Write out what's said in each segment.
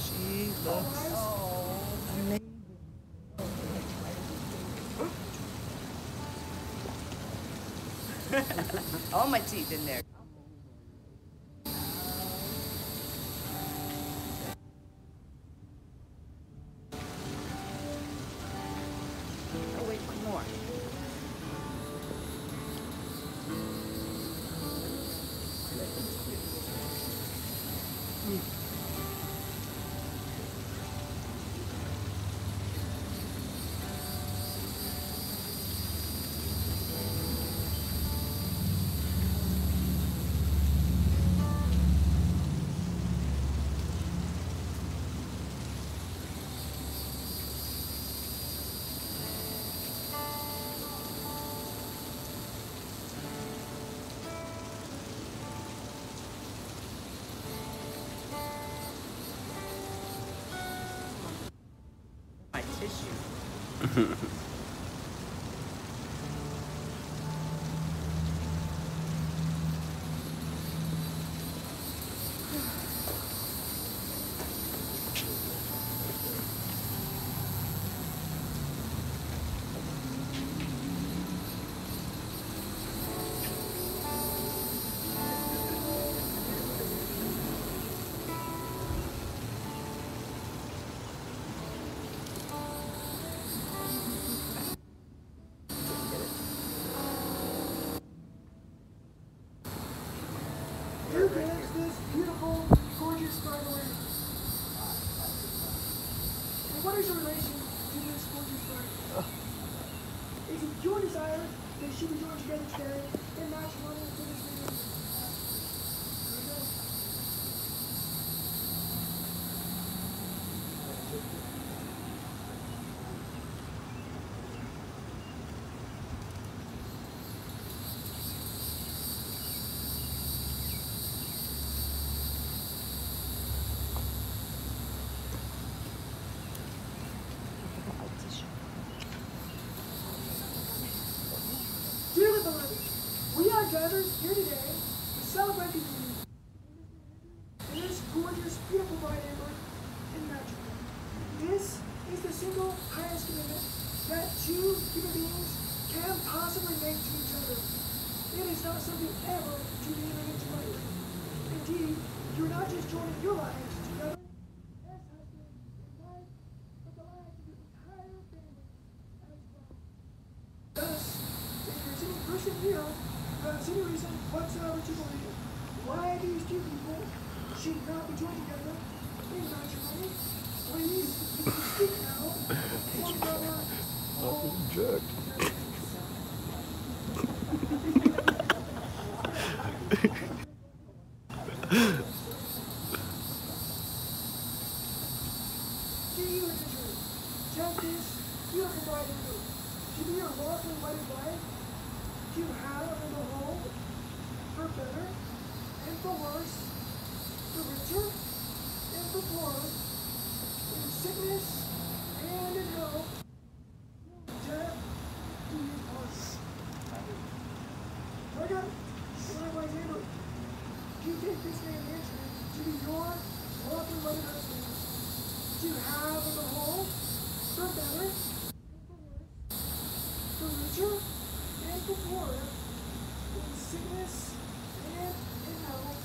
She looks amazing. All my teeth in there. Oh, wait, one more. Tissue. There's this beautiful, gorgeous gargoyle. And what is your relation to this gorgeous gargoyle? Is it your desire that she be joined together today and match one to this meeting? There you go. We are gathered here today to celebrate the union in this gorgeous, beautiful bright amber and magic. This is the single highest commitment that two human beings can possibly make to each other. It is not something ever to be made lightly. Indeed, you are not just joining your lives together. Here, for any reason whatsoever to believe why these two people should not be joined together in matrimony, please speak now. Do you and Andrew, justice, you are combined in you. To be your lawful wedded wife, you have in the whole, for better and for worse, for richer and for poorer, in sickness and in health, death do you part. Look up, my neighbor, do you take this man Andrew to be your lawful wedded husband? You have in the whole, for better and for worse, for richer and the Lord, in sickness and in health,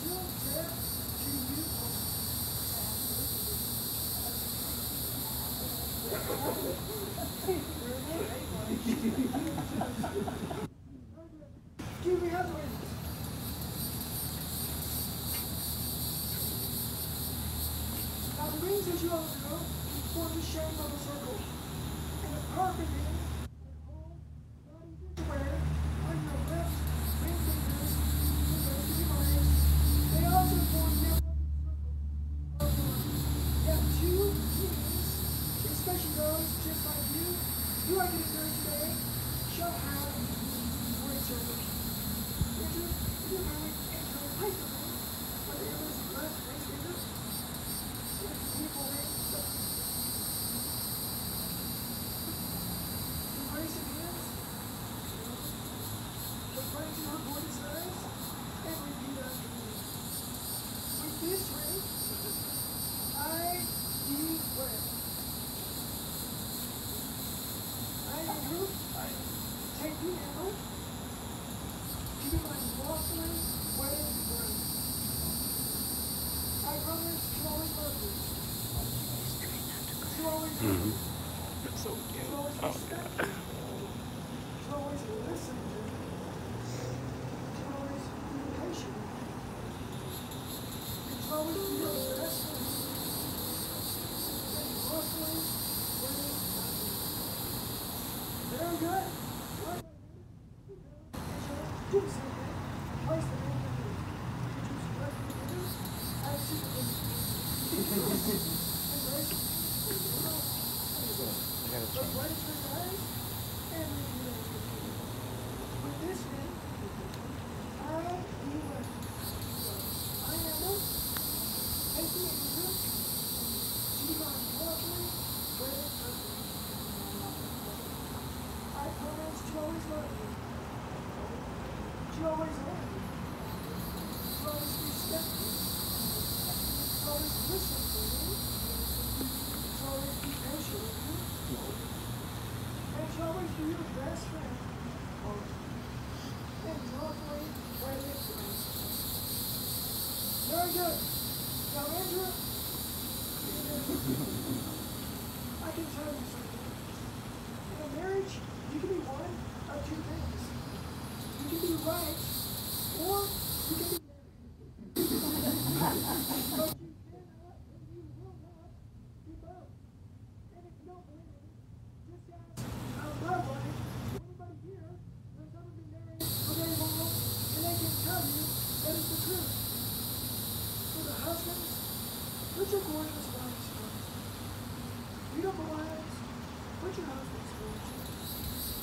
till death do you part. Do we have the witness? Now the rings, as you all know, form the shape of a circle, and the perfect ring. Just like you are getting married today, shall have more eternity. Andrew, you are married and you're a pipe of it, but the others left race fingers. It's a beautiful way to Sorcerers, wave free. Our brothers, Troy Burgers. Troy Burgers. That's so cute. Troy's respected. Troy's listened to. Troy's patient. And Troy's your essence. And Sorcerers, wave free. Very good. Do something. Place the hand in here. Choose the left hand. I see the hand. But right to the right and the left. With this hand, I do left. I am up. Take the hand up. See my walking. Bread up. I pronounce Joey's love. Always ready. Always respected. Always listened to you. Always be patient with you. And always be your best friend. And hopefully, right next to me. Very good. Now, Andrew, I can tell you something. In a marriage, you can be one of two things. You can be right, or you can be married. But you cannot, and you will not, be both. And if you don't believe me, just ask our love life. Anybody here knows how to be married for very long, and they can tell you that is the truth. So the husbands, put your gorgeous wives first. Beautiful wives, put your husbands first.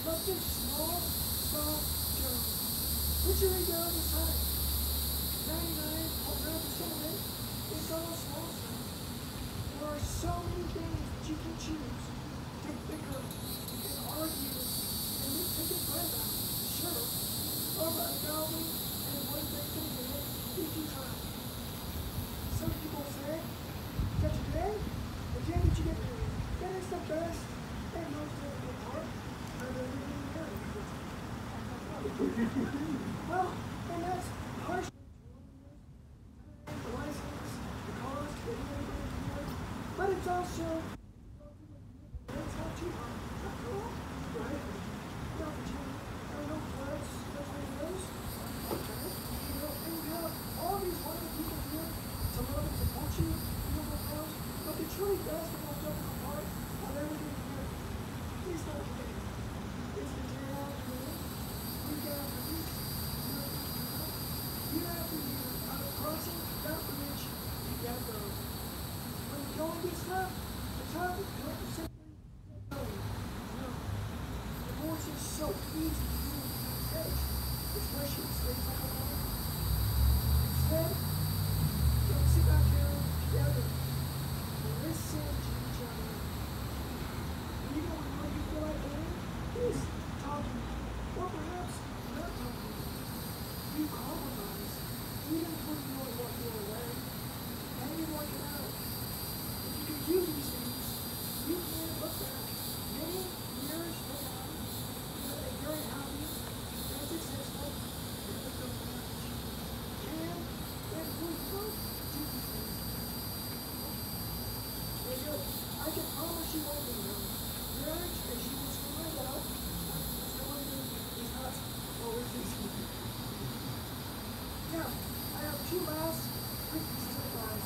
Let this small put your ego on the side. 99.9% of it is all small stuff. There are so many things that you can choose to bicker and argue and be taken breath out, sure, over idolatry and one thing can get it if you try. Some people say that today, the day that you get married, that is the best and most difficult part of the living marriage. Well, and that's harsh. The license, the cost, the money, but it's also that's not too hard. Not cool, right? Not for you. There are no floods, no windows. Okay, you know, and you have all these wonderful people here to love and support you, beautiful girls. But the truly best and most difficult part of everything here is not the day. It's the day after the day. Year after year, on a crossing without the bridge, you got those. When the going gets tough, the time is not simply going. No. Divorce is so easy to do in the States, especially in states like Hawaii. Instead, don't sit back here together and listen to each other. And you don't know you feel like doing, please talk to me. Or perhaps not talking. You compromise, even when you are walking away, and you're walking out. If you can do these things, you can look back many years from now with a very happy and successful difficult marriage. And we both do these things. And yo, I can promise you one thing though. Marriage, as you will find out, now, I have two last quick pieces of advice.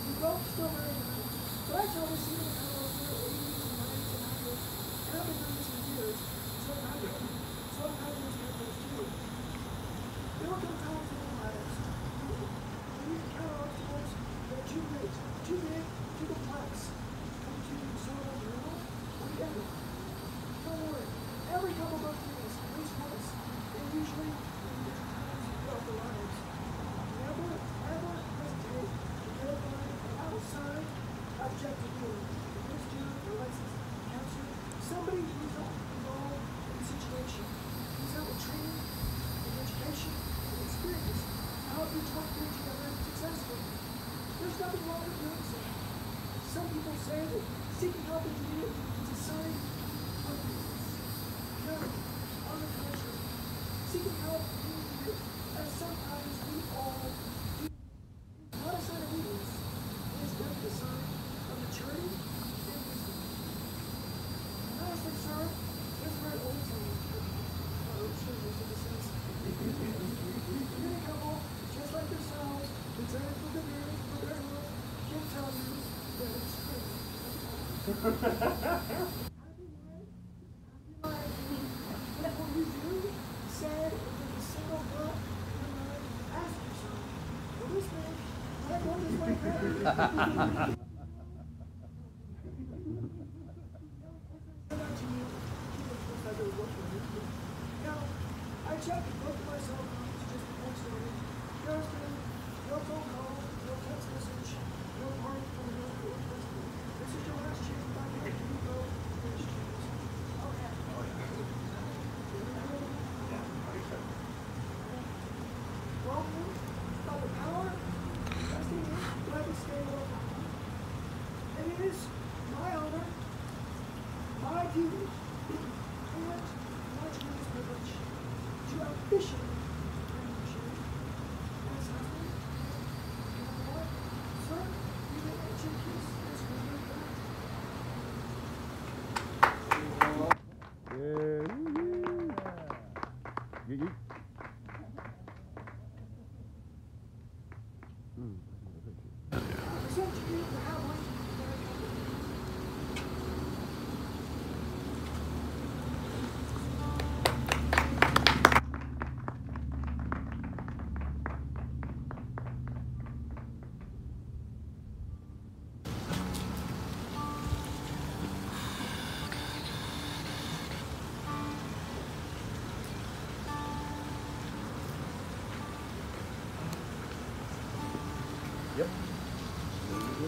You both still married now, but I tell this even now over the 80s and 90s and 100s, and I've been doing this for years, so I'm happy. So I'm happy to get those two. There will come times in your lives when you encounter obstacles that are too big, too complex, and too sort of normal, or whatever. Don't worry, every couple of those things, at least once, and usually in different times throughout their lives. Never, ever hesitate to get an outside objective, a Christian, a licensed counselor, somebody who's not involved in the situation, who's out with training, and education, and experience to help you talk to each other successfully. There's nothing wrong with doing so. Some people say that seeking help is needed is a sign of weakness. No, on the contrary. Seeking help means that as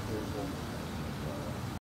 Yep.